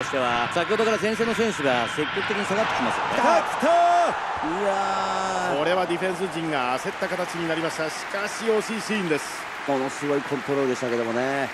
としては先ほどから前線の選手が積極的に下がってきますよね。うわー、これはディフェンス陣が焦った形になりました。しかし惜しいシーンです。ものすごいコントロールでしたけどもね。